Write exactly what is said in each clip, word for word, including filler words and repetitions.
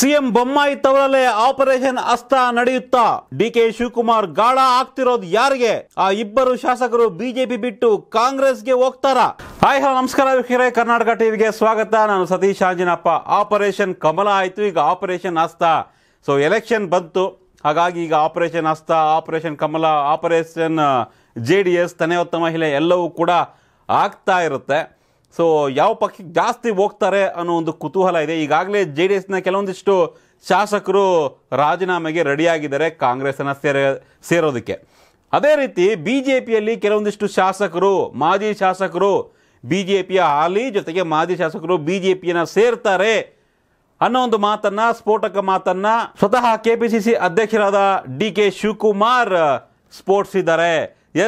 सीएं Bommai तवरले operation अस्ता ನಡೆಯುತ್ತಾ DK Shivakumar ಗಾಳ ಆಗ್ತಿರೋದು ಯಾರಿಗೆ ಆ ಇಬ್ಬರು ಶಾಸಕರು ಬಿಜೆಪಿ ಬಿಟ್ಟು ಕಾಂಗ್ರೆಸ್ ಗೆ ಹೋಗ್ತಾರಾ ಹಾಯ್ ಹಲೋ ನಮಸ್ಕಾರ ವೀಕ್ಷಕರೇ ಕರ್ನಾಟಕ ಟಿವಿಗೆ ಸ್ವಾಗತ ನಾನು ಸತೀಶ್ ಆಂಜನಪ್ಪ ಆಪರೇಷನ್ ಕಮಲ ಆಯಿತು ಈಗ ಆಪರೇಷನ್ ಅಸ್ತಾ ಸೋ ಎಲೆಕ್ಷನ್ ಬಂತು ಹಾಗಾಗಿ ಈಗ ಆಪರೇಷನ್ ಅಸ್ತಾ ಆಪರೇಷನ್ ಕಮಲ ಆಪರೇಷನ್ ಜೆಡಿಎಸ್ ತನೇ ಉತ್ತಮ ಮಹಿಳೆ ಎಲ್ಲವೂ ಕೂಡ ಆಗ್ತಾ ಇರುತ್ತೆ सो ಯಾವ ಪಕ್ಷಕ್ಕೆ ಜಾಸ್ತಿ ಹೋಗ್ತಾರೆ ಅನ್ನೋ ಒಂದು ಕುತೂಹಲ ಇದೆ ಈಗಾಗಲೇ ಜೆಡಿಎಸ್ ನ ಕೆಲವೊಂದಿಷ್ಟು ಶಾಸಕರು ರಾಜೀನಾಮೆಗೆ ರೆಡಿ ಆಗಿದ್ದಾರೆ ಕಾಂಗ್ರೆಸ್ ಅನ್ನು ಸೇರೋದಕ್ಕೆ ಅದೇ ರೀತಿ ಬಿಜೆಪಿ ಯಲ್ಲಿ ಕೆಲವೊಂದಿಷ್ಟು ಶಾಸಕರು ಮಾಜಿ ಶಾಸಕರು ಬಿಜೆಪಿಯ ಹಾಲಿ ಜೊತೆಗೆ ಮಾಜಿ ಶಾಸಕರು ಬಿಜೆಪಿಯನ್ನ ಸೇರ್ತಾರೆ ಅನ್ನೋ ಒಂದು ಮಾತನ್ನ ಸ್ಫೋಟಕ ಮಾತನ್ನ ಸ್ವತಃ ಕೆಪಿಸಿಸಿ ಅಧ್ಯಕ್ಷರಾದ ಡಿಕೆ ಶಿವಕುಮಾರ್ ಸ್ಫೋಟಿಸಿದ್ದಾರೆ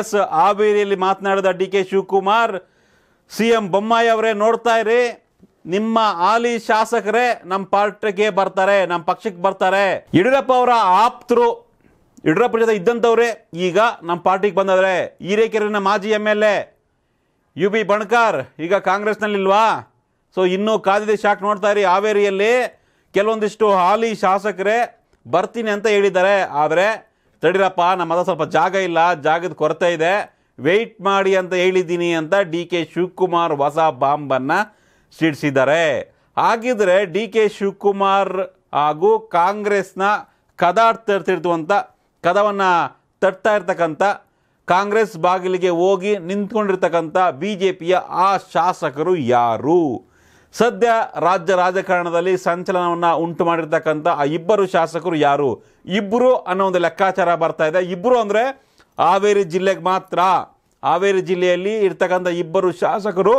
ಎಸ್ ಆವೇರಿಯಲ್ಲಿ ಮಾತನಾಡಿದ ಡಿಕೆ ಶಿವಕುಮಾರ್ सीएम बोम्मई अवरे नोड़ता इरी निम्म हाली शासकरे नम पार्टिगे बर्तारे नम पक्षक्के बर्तारे यडियूरप्प अवर आप्तरु यडियूरप्प जोते इद्दंतवरे ईग नम पार्टिगे बंदवरे हीरेकेरेन माजी एमएलए यूबी बणकार ईग कांग्रेस नल्लि इल्वा सो इन्नु कादिदे शाक नोड़ता इरी हावेरियल्लि केलवोंदिष्टु हाली शासकरे बर्तीनि अंत हेळिद्दारे आदरे तडिरप्प नम्म हत्र स्वल्प जाग इल्ल जागद कोरते इदे वेट माड़ी अंत हेळिदीनि अंत डीके शिवकुमार ಹೊಸ ಬಾಂಬನ್ನ ಸಿಡಿಸಿದ್ದಾರೆ ಹಾಗಿದ್ರೆ डीके ಶಿವಕುಮಾರ್ ಹಾಗೂ ಕಾಂಗ್ರೆಸ್ನ ಕದಾಡ್ತಿರ್ತಿರುವಂತ ಕದವನ್ನ ತಟ್ಟತಾ ಇರತಕ್ಕಂತ ಕಾಂಗ್ರೆಸ್ ಬಾಗಿಲಿಗೆ ಹೋಗಿ ನಿಂತುಕೊಂಡಿರತಕ್ಕಂತ ಬಿಜೆಪಿಯ ಆ ಶಾಸಕರು ಯಾರು ಸದ್ಯ ರಾಜ್ಯ ರಾಜಕಾರಣದಲ್ಲಿ ಸಂಚಲನವನ್ನ ಉಂಟು ಮಾಡಿರತಕ್ಕಂತ ಆ ಇಬ್ಬರು ಶಾಸಕರು ಯಾರು ಇಬ್ಬರು ಅನ್ನೋ ಒಂದು ಲೆಕ್ಕಾಚಾರ ಬರ್ತಾ ಇದೆ ಇಬ್ಬರು ಅಂದ್ರೆ ಹಾವೇರಿ ಜಿಲ್ಲೆಗೆ ಮಾತ್ರ ಹಾವೇರಿ ಜಿಲ್ಲೆಯಲ್ಲಿ ಇರ್ತಕ್ಕಂತ ಇಬ್ಬರು ಶಾಸಕರು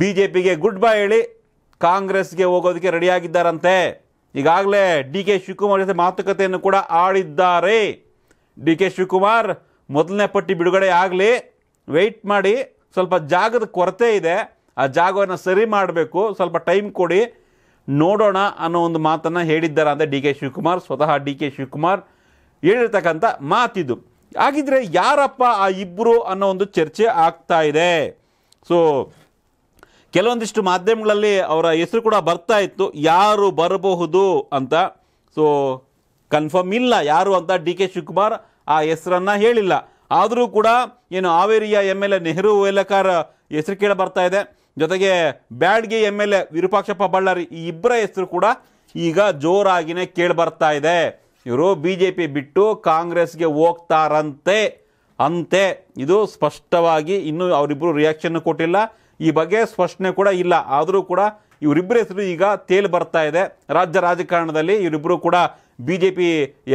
ಬಿಜೆಪಿಗೆ ಗುಡ್ ಬೈ ಹೇಳಿ ಕಾಂಗ್ರೆಸ್ಗೆ ಹೋಗೋದಕ್ಕೆ ರೆಡಿಯಾಗಿದ್ದಾರಂತೆ ಈಗಾಗಲೇ ಡಿಕೆ ಶಿವಕುಮಾರ್ ಜೊತೆ ಮಾತುಕತೆಯನ್ನು ಕೂಡ ಆಡಿದ್ದಾರೆ ಡಿಕೆ ಶಿವಕುಮಾರ್ ಮೊದಲನೇ ಪಟ್ಟಿ ಬಿಡುಗಡೆ ಆಗಲಿ ವೇಟ್ ಮಾಡಿ ಸ್ವಲ್ಪ ಜಾಗದ ಕೊರತೆ ಇದೆ ಆ ಜಾಗವನ್ನು ಸರಿ ಮಾಡಬೇಕು ಸ್ವಲ್ಪ ಟೈಮ್ ಕೊಡಿ ನೋಡೋಣ ಅನ್ನೋ ಒಂದು ಮಾತನ್ನ ಹೇಳಿದ್ದಾರೆ ಅಂತ ಡಿಕೆ ಶಿವಕುಮಾರ್ ಸ್ವತಃ ಡಿಕೆ ಶಿವಕುಮಾರ್ ಹೇಳಿರತಕ್ಕಂತ ಮಾತಿದು ಹಾಗಿದ್ರೆ ಯಾರಪ್ಪ ಆ ಇಬ್ಬರು ಅನ್ನೋ ಒಂದು ಚರ್ಚೆ ಆಗ್ತಾ ಇದೆ ಸೋ ಕೆಲವೊಂದಿಷ್ಟು ಮಾಧ್ಯಮಗಳಲ್ಲಿ ಅವರ ಹೆಸರು ಕೂಡ ಬರ್ತಾ ಇತ್ತು ಯಾರು ಬರಬಹುದು ಅಂತ ಸೋ ಕನ್ಫರ್ಮ್ ಇಲ್ಲ ಯಾರು ಅಂತ ಡಿಕೆ ಶಿವಕುಮಾರ್ ಆ ಹೆಸರನ್ನ ಹೇಳಿಲ್ಲ ಆದರೂ ಕೂಡ ಏನು ಹಾವೇರಿಯ ಎಂಎಲ್ಎ ನೆಹರು ವೇಲಕರ್ ಹೆಸರು ಕೇಳಿ ಬರ್ತಾ ಇದೆ ಜೊತೆಗೆ ಬ್ಯಾಡ್ಗೆ ಎಂಎಲ್ಎ ವಿರೂಪಾಕ್ಷಪ್ಪ ಬಳ್ಳಾರಿ ಈ ಇಬ್ಬರ ಹೆಸರು ಕೂಡ ಈಗ ಜೋರಾಗಿನೇ ಕೇಳಿ ಬರ್ತಾ ಇದೆ ಇವರು ಬಿಜೆಪಿ ಬಿಟ್ಟು ಕಾಂಗ್ರೆಸ್ ಗೆ ಹೋಗ್ತಾರಂತೆ ಅಂತೆ ಇದು ಸ್ಪಷ್ಟವಾಗಿ ಇನ್ನು ಅವರಿಬ್ಬರು ರಿಯಾಕ್ಷನ್ ಕೊಟ್ಟಿಲ್ಲ ಈ ಬಗ್ಗೆ ಸ್ಪಷ್ಟನೆ ಕೂಡ ಇಲ್ಲ ಆದರೂ ಕೂಡ ಇವರಿಬ್ಬರ ಹೆಸರು ಈಗ ತೇಲ್ ಬರ್ತಾ ಇದೆ ರಾಜ್ಯ ರಾಜಕಾರಣದಲ್ಲಿ ಇವರಿಬ್ಬರು ಕೂಡ ಬಿಜೆಪಿ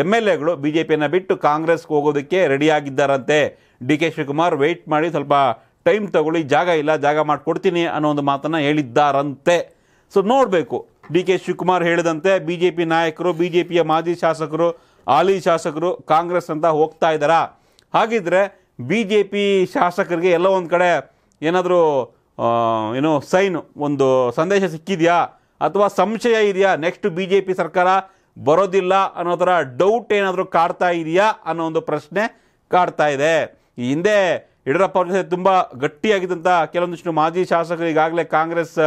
ಎಂಎಲ್ಎಗಳು ಬಿಜೆಪಿಯನ್ನ ಬಿಟ್ಟು ಕಾಂಗ್ರೆಸ್ ಗೆ ಹೋಗೋದಕ್ಕೆ ರೆಡಿ ಆಗಿದ್ದಾರಂತೆ ಡಿಕೆ ಶಿವಕುಮಾರ್ ವೇಟ್ ಮಾಡಿ ಸ್ವಲ್ಪ ಟೈಮ್ ತಗೊಳ್ಳಿ ಜಾಗ ಇಲ್ಲ ಜಾಗ ಮಾಡ್ಕೊಡ್ತೀನಿ ಅನ್ನೋ ಒಂದು ಮಾತನ್ನ ಹೇಳಿದ್ದಾರಂತೆ ಸೋ ನೋಡಬೇಕು ಡಿಕೆ ಶಿವಕುಮಾರ್ ಹೇಳಿದಂತೆ ಬಿಜೆಪಿ ನಾಯಕರು ಬಿಜೆಪಿಯ ಮಾಜಿ ಶಾಸಕರು ಹಾಲಿ ಶಾಸಕರು ಕಾಂಗ್ರೆಸ್ ಅಂತ ಹೋಗ್ತಾ ಇದ್ದಾರಾ ಹಾಗಿದ್ರೆ ಬಿಜೆಪಿ ಶಾಸಕರಿಗೆ ಎಲ್ಲ ಒಂದು ಕಡೆ ಏನಾದರೂ ಏನು ಸೈನ್ ಒಂದು ಸಂದೇಶ ಸಿಕ್ಕಿದ್ಯಾ ಅಥವಾ ಸಂಶಯ ಇದೆಯಾ ನೆಕ್ಸ್ಟ್ ಬಿಜೆಪಿ ಸರ್ಕಾರ ಬರೋದಿಲ್ಲ ಅನ್ನೋದರ ಡೌಟ್ ಏನಾದರೂ ಕಾಡ್ತಾ ಇದೆಯಾ ಅನ್ನೋ ಒಂದು ಪ್ರಶ್ನೆ ಕಾಡ್ತಾ ಇದೆ ಈ ಹಿಂದೆ ಯಡಿಯೂರಪ್ಪ ಅವರ ಜೊತೆ ತುಂಬಾ ಗಟ್ಟಿಯಾಗಿದ್ದಂತ ಕೆಲವೊಂದಿಷ್ಟು ಮಾಜಿ ಶಾಸಕರು ಈಗಾಗಲೇ ಕಾಂಗ್ರೆಸ್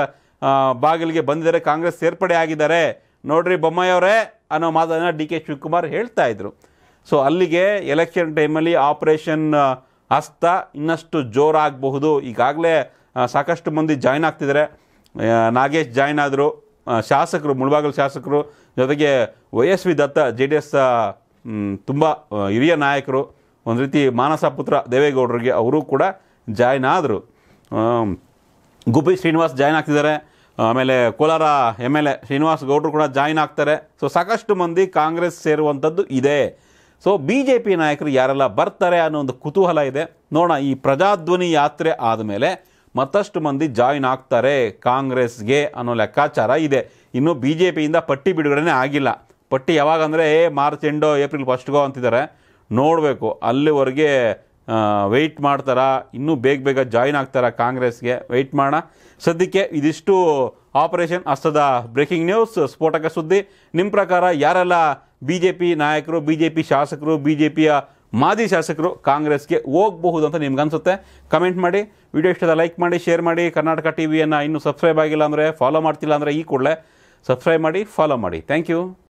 ಬಾಗಿಲಿಗೆ ಬಂದಿದ್ದಾರೆ ಕಾಂಗ್ರೆಸ್ ಸೇರ್ಪಡೆ ಆಗಿದ್ದಾರೆ ನೋಡ್ರಿ ಬೊಮ್ಮಾಯಿ ಅವರೇ ಅನ್ನೋ ಮಾತನ್ನ ಡಿ ಕೆ ಶಿವಕುಮಾರ್ ಹೇಳ್ತಾ ಇದ್ರು ಸೊ ಅಲ್ಲಿಗೆ ಎಲೆಕ್ಷನ್ ಟೈಮಲ್ಲಿ ಆಪರೇಷನ್ ಹಸ್ತ ಇನ್ನಷ್ಟು ಜೋರಾಗಬಹುದು ಈಗಾಗಲೇ ಸಾಕಷ್ಟು ಮಂದಿ ಜಾಯ್ನ್ ಆಗ್ತಿದ್ದಾರೆ ನಾಗೇಶ್ ಜಾಯ್ನ್ ಆದರು ಶಾಸಕರು ಮುಳಬಾಗಿಲು ಶಾಸಕರು ಜೊತೆಗೆ Y S V Datta J D S ತುಂಬ ಹಿರಿಯ ನಾಯಕರು ಒಂದು ರೀತಿ ಮಾನಸ ಪುತ್ರ ದೇವೇಗೌಡರಿಗೆ ಅವರು ಕೂಡ ಜಾಯ್ನ್ ಆದರು ಗುಬ್ಬಿ ಶ್ರೀನಿವಾಸ್ ಜಾಯ್ನ್ ಆಗ್ತಿದ್ದಾರೆ ಆಮೇಲೆ Kolar M L A Srinivas ಗೌಡರು ಕೂಡ ಜಾಯ್ನ್ ಆಗ್ತಾರೆ ಸೊ ಸಾಕಷ್ಟು ಮಂದಿ ಕಾಂಗ್ರೆಸ್ ಸೇರುವಂಥದ್ದು ಇದೆ ಸೊ ಬಿ ಜೆ ಪಿ ನಾಯಕರು ಯಾರೆಲ್ಲ ಬರ್ತಾರೆ ಅನ್ನೋ ಒಂದು ಕುತೂಹಲ ಇದೆ ನೋಡೋಣ ಈ ಪ್ರಜಾಧ್ವನಿ ಯಾತ್ರೆ ಆದಮೇಲೆ ಮತ್ತಷ್ಟು ಮಂದಿ ಜಾಯ್ನ್ ಆಗ್ತಾರೆ ಕಾಂಗ್ರೆಸ್ಗೆ ಅನ್ನೋ ಲೆಕ್ಕಾಚಾರ ಇದೆ ಇನ್ನು ಬಿ ಜೆ ಪಿಯಿಂದ ಪಟ್ಟಿ ಬಿಡುಗಡೆನೇ ಆಗಿಲ್ಲ ಪಟ್ಟಿ ಯಾವಾಗ ಅಂದರೆ ಮಾರ್ಚ್ ಎಂಡೋ ಏಪ್ರಿಲ್ ಫಸ್ಟ್ಗೋ ಅಂತಿದ್ದಾರೆ ನೋಡಬೇಕು ಅಲ್ಲಿವರೆಗೆ ವೆಯ್ಟ್ ಮಾಡ್ತಾರಾ ಇನ್ನೂ ಬೇಗ ಬೇಗ ಜಾಯಿನ್ ಆಗ್ತಾರಾ ಕಾಂಗ್ರೆಸ್ಗೆ ವೆಯ್ಟ್ ಮಾಡೋಣ ಸದ್ಯಕ್ಕೆ ಇದಿಷ್ಟು ಆಪರೇಷನ್ ಹಸ್ತದ ಬ್ರೇಕಿಂಗ್ ನ್ಯೂಸ್ ಸ್ಫೋಟಕ ಸುದ್ದಿ ನಿಮ್ಮ ಪ್ರಕಾರ ಯಾರೆಲ್ಲ ಬಿ ಜೆ ಪಿ ನಾಯಕರು ಬಿ ಜೆ ಪಿ ಶಾಸಕರು ಬಿ ಜೆ ಪಿಯ ಮಾಜಿ ಶಾಸಕರು ಕಾಂಗ್ರೆಸ್ಗೆ ಹೋಗಬಹುದು ಅಂತ ನಿಮ್ಗನ್ಸುತ್ತೆ ಕಮೆಂಟ್ ಮಾಡಿ ವಿಡಿಯೋ ಇಷ್ಟದ ಲೈಕ್ ಮಾಡಿ ಶೇರ್ ಮಾಡಿ ಕರ್ನಾಟಕ ಟಿವಿಯನ್ನು ಇನ್ನೂ ಸಬ್ಸ್ಕ್ರೈಬ್ ಆಗಿಲ್ಲ ಅಂದರೆ ಫಾಲೋ ಮಾಡ್ತಿಲ್ಲ ಅಂದರೆ ಈ ಕೂಡಲೇ सब्सक्राइब माड़ी, फॉलो माड़ी. Thank you.